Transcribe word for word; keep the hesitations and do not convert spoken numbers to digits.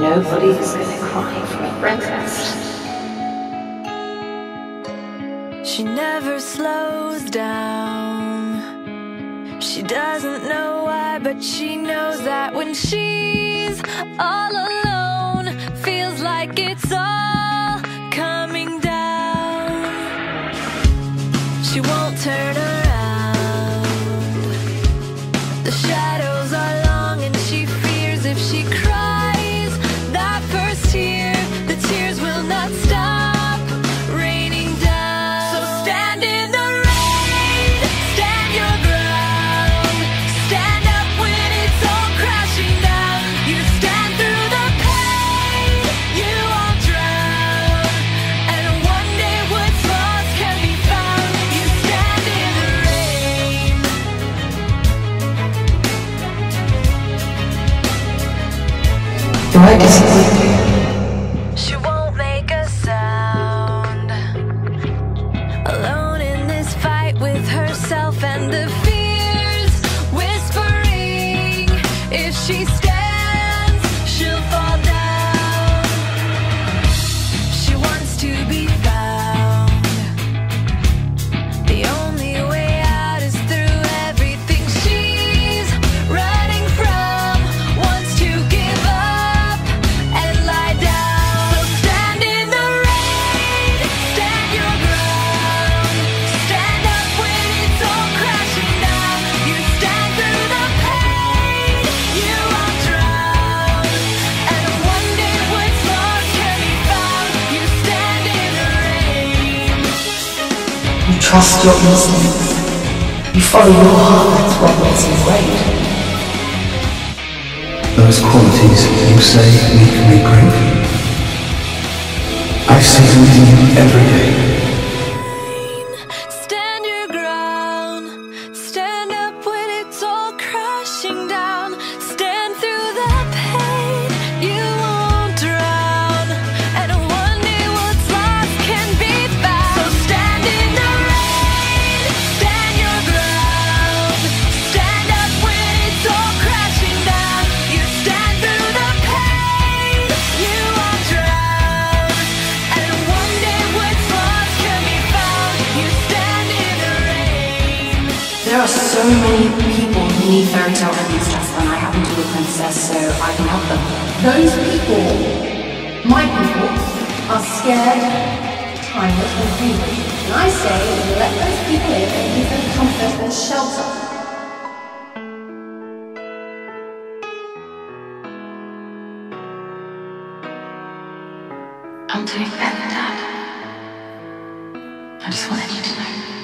Nobody's gonna cry for breakfast. She never slows down. She doesn't know why, but she knows that when she's all alone, feels like it's all coming down. She won't turn around. The shadows are long and she fears if she cries. She won't make a sound. Alone in this fight with herself and the fears whispering. If she stands, she'll fall down. She wants to be found. The only way out is through everything she's running from. Wants to give up. You trust your instincts. You follow your heart, that's what makes you great. Those qualities you say make me great, I see them in you every day. Stand your ground. Stand up when it's all crashing down. Stand through the pain. You won't drown. And one day what's lost can be found. So stand in the rain. Stand your ground. Stand up when it's all crashing down. You stand through the pain. You won't drown. And one day what's lost can be found. You stand in the rain. There are so many people who need fairy tale endings just when I happen to be a princess, so I can help them. Those people, my people, are scared, timeless, and hungry. And I say, let those people in and give them comfort and shelter. I'm doing better, Dad. I just wanted you to know.